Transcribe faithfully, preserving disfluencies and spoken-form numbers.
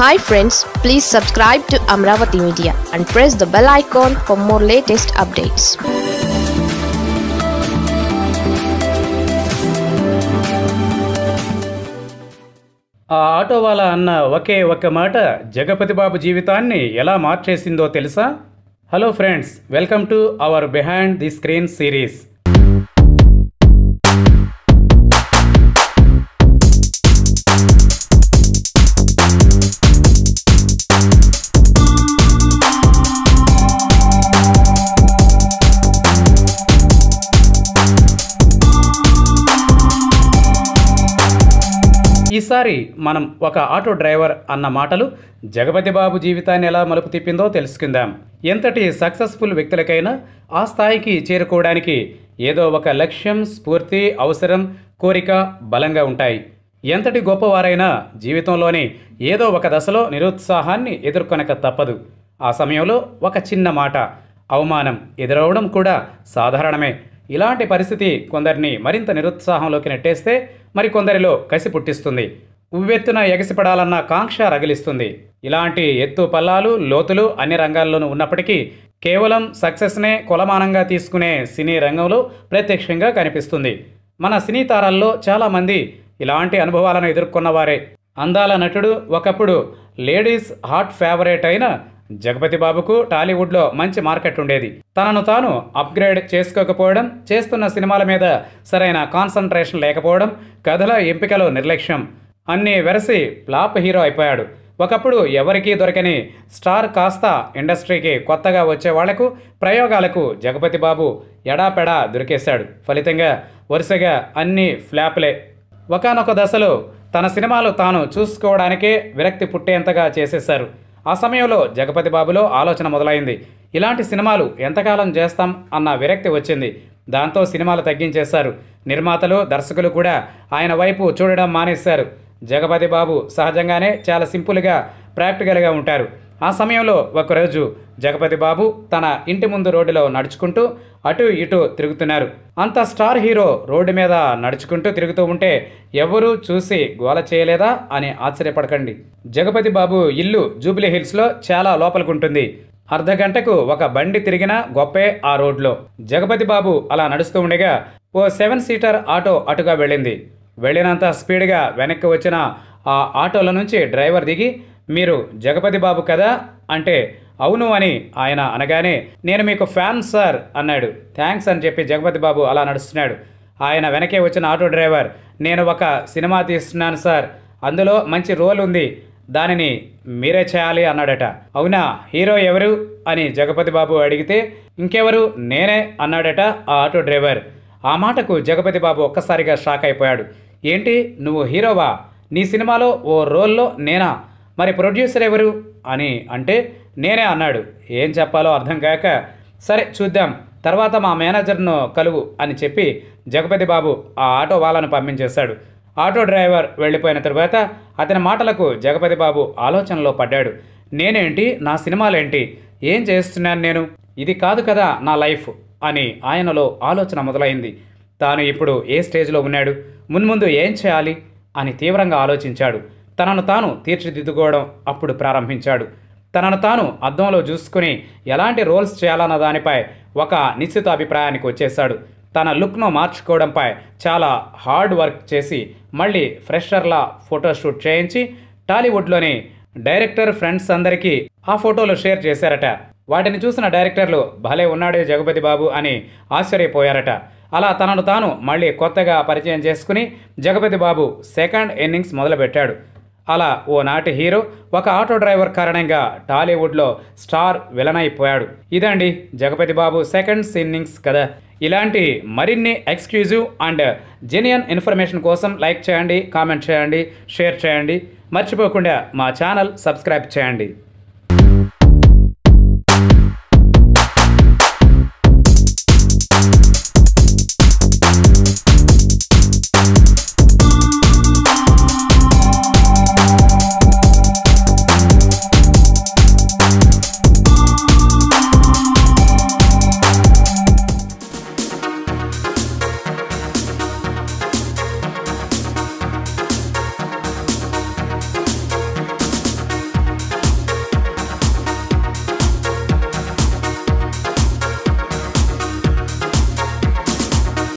Hi friends, please subscribe to Amaravathi Media and press the bell icon for more latest updates. Auto వాళ్ళ అన్న ఒకే ఒక మాట జగపతి బాబు జీవితాన్ని ఎలా మార్చేసిందో తెలుసా? Hello friends, welcome to our behind the screen series. ఈసారి మనం ఒక ఆటో డ్రైవర్ అన్న మాటలు జగపతి బాబు జీవితాన్ని ఎలా మలుపు తిప్పిందో తెలుసుకుందాం. ఎంతటి సక్సెస్ఫుల్ వ్యక్తులకైనా ఆ స్థాయికి చేరుకోవడానికి ఏదో ఒక లక్ష్యం, స్ఫూర్తి, అవసరం, కోరిక బలంగా ఉంటాయి. ఎంతటి గొప్పవారైనా జీవితంలోని ఏదో ఒక దశలో నిరుత్సాహాన్ని ఎదుర్కొనక తప్పదు. ఆ సమయంలో ఒక చిన్న మాట, అవమానం ఎదురవడం కూడా సాధారణమే. ఇలాంటి పరిస్థితి కొందరిని మరింత నిరుత్సాహంలోకి నెట్టేస్తే మరికొందరిలో కసి పుట్టిస్తుంది. ఉవ్వెత్తున ఎగసిపడాలన్న కాంక్ష రగిలిస్తుంది. ఇలాంటి ఎత్తు పల్లాలు, లోతులు అన్ని రంగాల్లోనూ ఉన్నప్పటికీ కేవలం సక్సెస్నే కొలమానంగా తీసుకునే సినీ రంగంలో ప్రత్యక్షంగా కనిపిస్తుంది. మన సినీ తారాల్లో చాలామంది ఇలాంటి అనుభవాలను ఎదుర్కొన్నవారే. అందాల నటుడు, ఒకప్పుడు లేడీస్ హాట్ ఫేవరెట్ అయిన జగపతి బాబుకు టాలీవుడ్లో మంచి మార్కెట్ ఉండేది. తనను తాను అప్గ్రేడ్ చేసుకోకపోవడం, చేస్తున్న సినిమాల మీద సరైన కాన్సన్ట్రేషన్ లేకపోవడం, కథల ఎంపికలో నిర్లక్ష్యం అన్నీ వెరసి ఫ్లాప్ హీరో అయిపోయాడు. ఒకప్పుడు ఎవరికీ దొరకని స్టార్ కాస్త ఇండస్ట్రీకి కొత్తగా వచ్చే వాళ్లకు, ప్రయోగాలకు జగపతి బాబు ఎడాపెడా దొరికేశాడు. ఫలితంగా వరుసగా అన్నీ ఫ్లాప్లే. ఒకానొక దశలో తన సినిమాలు తాను చూసుకోవడానికే విరక్తి పుట్టేంతగా చేసేశారు. ఆ సమయంలో జగపతి బాబులో ఆలోచన మొదలైంది. ఇలాంటి సినిమాలు ఎంతకాలం చేస్తాం అన్న విరక్తి వచ్చింది. దాంతో సినిమాలు తగ్గించేశారు. నిర్మాతలు, దర్శకులు కూడా ఆయన వైపు చూడడం మానేశారు. జగపతి బాబు సహజంగానే చాలా సింపుల్గా, ప్రాక్టికల్గా ఉంటారు. ఆ సమయంలో ఒకరోజు జగపతి బాబు తన ఇంటి ముందు రోడ్డులో నడుచుకుంటూ అటు ఇటు తిరుగుతున్నారు. అంత స్టార్ హీరో రోడ్డు మీద నడుచుకుంటూ తిరుగుతూ ఉంటే ఎవరూ చూసి గోల చేయలేదా అని ఆశ్చర్యపడకండి. జగపతి బాబు ఇల్లు జూబ్లీ హిల్స్లో చాలా లోపలికుంటుంది. అర్ధ గంటకు ఒక బండి తిరిగిన గొప్పే ఆ రోడ్లో. జగపతి బాబు అలా నడుస్తూ ఉండగా ఓ సెవెన్ సీటర్ ఆటో అటుగా వెళ్ళింది. వెళ్ళినంత స్పీడ్గా వెనక్కి వచ్చిన ఆ ఆటోల నుంచి డ్రైవర్ దిగి, మీరు జగపతి బాబు కదా అంటే, అవును అని ఆయన అనగానే, నేను మీకు ఫ్యాన్ సార్ అన్నాడు. థ్యాంక్స్ అని చెప్పి జగపతి బాబు అలా నడుస్తున్నాడు. ఆయన వెనకే వచ్చిన ఆటో డ్రైవర్, నేను ఒక సినిమా తీస్తున్నాను సార్, అందులో మంచి రోల్ ఉంది, దానిని మీరే చేయాలి అన్నాడట. అవునా, హీరో ఎవరు అని జగపతి బాబు అడిగితే, ఇంకెవరు, నేనే అన్నాడట ఆ ఆటో డ్రైవర్. ఆ మాటకు జగపతి బాబు ఒక్కసారిగా షాక్ అయిపోయాడు. ఏంటి, నువ్వు హీరోవా? నీ సినిమాలో ఓ రోల్లో నేనా? మరి ప్రొడ్యూసర్ ఎవరు అని అంటే, నేనే అన్నాడు. ఏం చెప్పాలో అర్థం కాక, సరే చూద్దాం, తర్వాత మా మేనేజర్ను కలువు అని చెప్పి జగపతి బాబు ఆ ఆటో వాళ్ళను పంపించేశాడు. ఆటో డ్రైవర్ వెళ్ళిపోయిన తర్వాత అతని మాటలకు జగపతి బాబు ఆలోచనలో పడ్డాడు. నేనేంటి, నా సినిమాలేంటి, ఏం చేస్తున్నాను నేను, ఇది కాదు కదా నా లైఫ్ అని ఆయనలో ఆలోచన మొదలైంది. తాను ఇప్పుడు ఏ స్టేజ్లో ఉన్నాడు, మున్ముందు ఏం చేయాలి అని తీవ్రంగా ఆలోచించాడు. తనను తాను తీర్చిదిద్దుకోవడం అప్పుడు ప్రారంభించాడు. తనను తాను అద్దంలో చూసుకుని ఎలాంటి రోల్స్ చేయాలన్న దానిపై ఒక నిశ్చిత అభిప్రాయానికి వచ్చేశాడు. తన లుక్ను మార్చుకోవడంపై చాలా హార్డ్ వర్క్ చేసి మళ్ళీ ఫ్రెషర్లా ఫోటోషూట్ చేయించి టాలీవుడ్లోని డైరెక్టర్ ఫ్రెండ్స్ అందరికీ ఆ ఫోటోలు షేర్ చేశారట. వాటిని చూసిన డైరెక్టర్లు, భలే ఉన్నాడే జగపతి బాబు అని ఆశ్చర్యపోయారట. అలా తనను తాను మళ్ళీ కొత్తగా పరిచయం చేసుకుని జగపతి బాబు సెకండ్ ఇన్నింగ్స్ మొదలుపెట్టాడు. అలా ఓ నాటి హీరో ఒక ఆటో డ్రైవర్ కారణంగా టాలీవుడ్లో స్టార్ విలన్ అయిపోయాడు. ఇదండి జగపతి బాబు సెకండ్స్ ఇన్నింగ్స్ కదా. ఇలాంటి మరిన్ని ఎక్స్క్లూజివ్ అండ్ జెన్యూన్ ఇన్ఫర్మేషన్ కోసం లైక్ చేయండి, కామెంట్ చేయండి, షేర్ చేయండి. మర్చిపోకుండా మా ఛానల్ సబ్స్క్రైబ్ చేయండి.